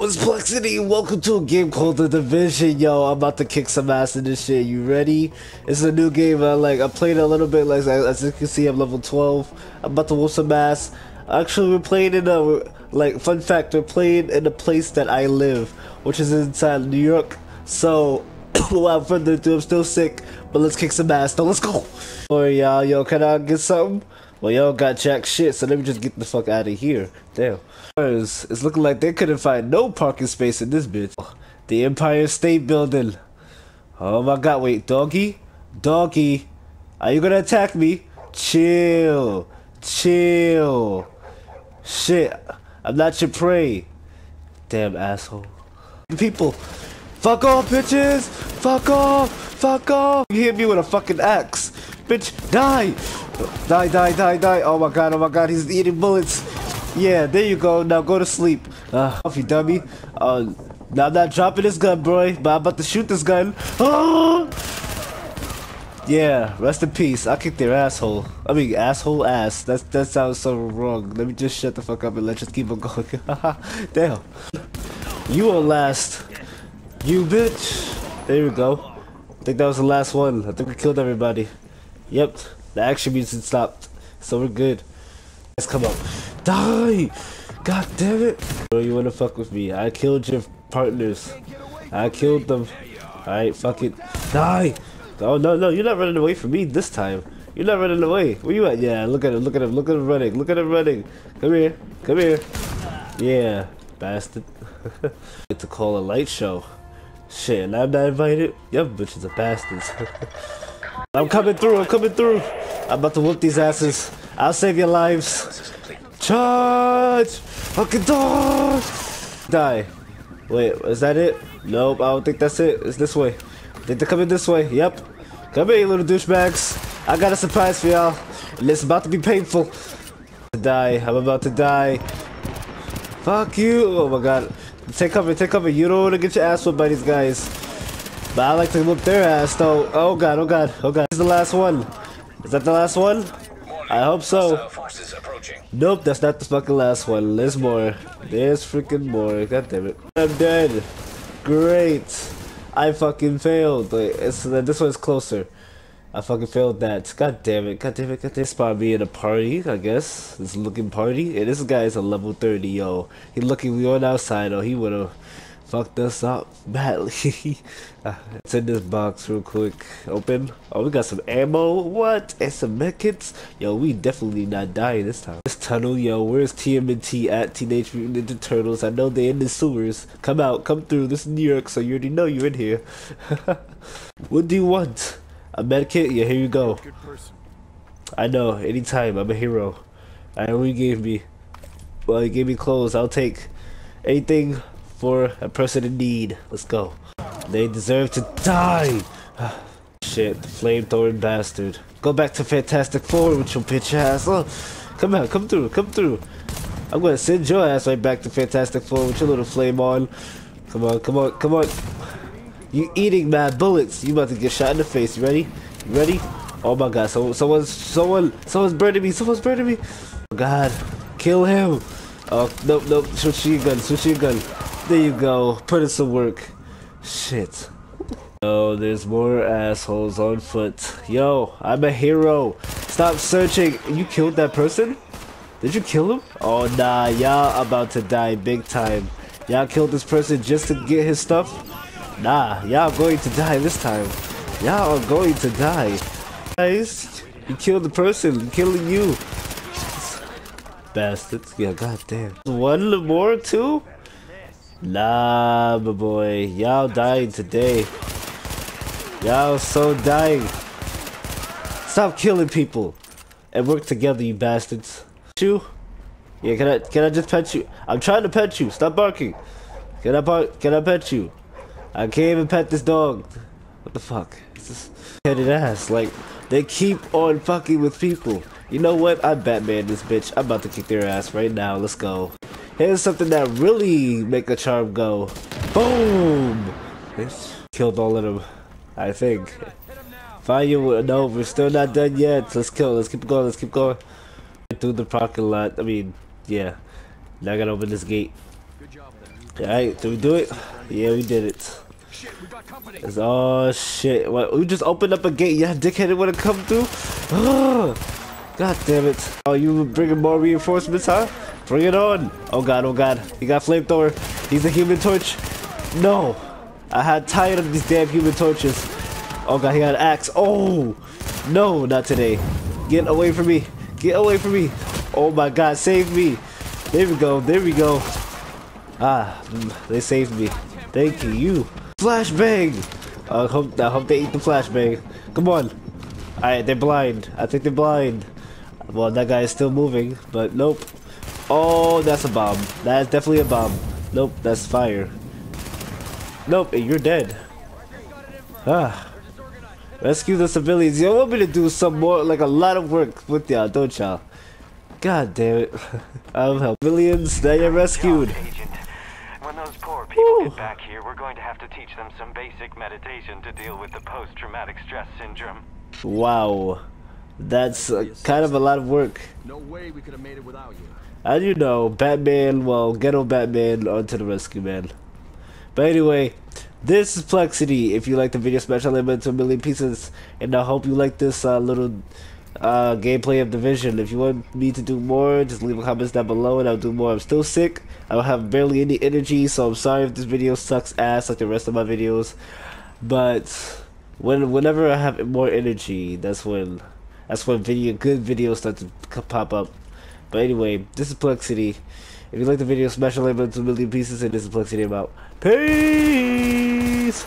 What's Plexity? Welcome to a game called The Division. Yo, I'm about to kick some ass in this shit. You ready? It's a new game. I played a little bit. Like as you can see, I'm level 12. I'm about to whoop some ass. Actually, we're playing in a fun fact. We're playing in the place that I live, which is inside New York. So without further ado, I'm still sick, but let's kick some ass. Now let's go. Oh y'all, yo, can I get something? Well, y'all got jack shit, so let me just get the fuck out of here. Damn. It's looking like they couldn't find no parking space in this bitch. The Empire State Building. Oh my god, wait, doggy? Doggy, are you gonna attack me? Chill. Chill. Shit, I'm not your prey. Damn asshole. People, fuck off, bitches! Fuck off! Fuck off! You hit me with a fucking axe. Bitch, die! Die, die, die, die. Oh my god, he's eating bullets. Yeah, there you go. Now go to sleep. Off you dummy. Now I'm not dropping this gun, bro, but I'm about to shoot this gun. Oh! Yeah, rest in peace. I kicked their asshole. I mean, asshole ass. That sounds so wrong. Let me just shut the fuck up and let's just keep on going. Damn. You won't last. You bitch. There you go. I think that was the last one. I think we killed everybody. Yep. The action music stopped, so we're good. Let's come up. Die! God damn it! Bro, you wanna fuck with me? I killed your partners. I killed them. Alright, fuck it. Die! Oh no, no, you're not running away from me this time. You're not running away. Where you at? Yeah, look at him, look at him, look at him running, look at him running. Come here, come here. Yeah, bastard. Get to call a light show. Shit, and I'm not invited? Y'all bitches are bastards. I'm coming through, I'm coming through. I'm about to whoop these asses. I'll save your lives. Charge! Fucking dog! Die. Wait, is that it? Nope, I don't think that's it. It's this way. I think they're coming this way. Yep. Come here, you little douchebags. I got a surprise for y'all. And it's about to be painful. Die. I'm about to die. Fuck you. Oh my god. Take cover, take cover. You don't want to get your ass whipped by these guys. But I like to whoop their ass though. Oh god, oh god, oh god. This is the last one. Is that the last one? I hope so. Nope, that's not the fucking last one. There's more. There's freaking more. God damn it. I'm dead. Great. I fucking failed. Wait, this one's closer. I fucking failed that. God damn it. God damn it. God damn it. Spot me in a party, I guess. This looking party. And this guy is a level 30, yo. He looking, we on outside, though. He would've fucked us up badly. Let's in this box real quick. Open. Oh, we got some ammo. What? And some medkits. Yo, we definitely not dying this time. This tunnel, yo. Where's TMNT at? Teenage Mutant Ninja Turtles. I know they in the sewers. Come out. Come through. This is New York, so you already know you're in here. What do you want? A medkit? Yeah, here you go. I know. Anytime. I'm a hero. Alright, what you gave me? Well, you gave me clothes. I'll take anything for a person in need. Let's go. They deserve to die. Shit, the flamethrowing bastard. Go back to Fantastic Four with your bitch ass. Oh, come out, come through, come through. I'm gonna send your ass right back to Fantastic Four with your little flame on. Come on, come on, come on. You eating mad bullets. You about to get shot in the face. You ready? You ready? Oh my god, someone's burning me. Someone's burning me. Oh god, kill him. Oh, nope, nope. Switch your gun, switch your gun. There you go. Put in some work. Shit. Oh, there's more assholes on foot. Yo, I'm a hero. Stop searching. You killed that person? Did you kill him? Oh, nah. Y'all about to die big time. Y'all killed this person just to get his stuff? Nah. Y'all going to die this time. Y'all are going to die. Guys, you killed the person. I'm killing you. Bastards. Yeah, goddamn. One more, too? Nah, my boy, y'all dying today. Y'all so dying. Stop killing people and work together, you bastards. You? Yeah, can I just pet you? I'm trying to pet you. Stop barking. Can I pet you? I can't even pet this dog. What the fuck? It's this headed ass. Like they keep on fucking with people. You know what? I'm Batman this bitch. I'm about to kick their ass right now. Let's go. Here's something that really make a charm go. Boom! Killed all of them, I think. Find you. No, we're still not done yet. Let's kill. Let's keep going. Let's keep going. Through the parking lot. I mean, yeah. Now I gotta open this gate. Alright, did we do it? Yeah, we did it. It's all shit. What, we just opened up a gate. Yeah, dickhead wanna come through? Ugh. God damn it. Oh, you bringing more reinforcements, huh? Bring it on. Oh god, oh god. He got flamethrower. He's a human torch. No. I had tired of these damn human torches. Oh god, he got an axe. Oh no, not today. Get away from me. Get away from me. Oh my god, save me. There we go, there we go. Ah, they saved me. Thank you. Flashbang! I hope they eat the flashbang. Come on. Alright, they're blind. I think they're blind. Well, that guy is still moving, but nope. Oh, that's a bomb. That is definitely a bomb. Nope, that's fire. Nope, and you're dead. Ah. Rescue the civilians. Y'all want me to do some more, like a lot of work with y'all, don't y'all? God damn it. I'm helping. Civilians that you're rescued. When those poor people get back here, we're going to have to teach them some basic meditation to deal with the post-traumatic stress syndrome. Wow, that's kind of a lot of work. No way we could have made it without you. As you know, Batman, well, ghetto Batman onto the rescue, man. But anyway, this is Plexity. If you like the video, smash that like button to 1,000,000 pieces. And I hope you like this little gameplay of Division. If you want me to do more, just leave a comment down below and I'll do more. I'm still sick. I don't have barely any energy, so I'm sorry if this video sucks ass like the rest of my videos. But whenever I have more energy, that's when good videos start to pop up. But anyway, this is Plexity. If you like the video, smash the like button to 1,000,000 pieces, and this is Plexity. I'm out. Peace.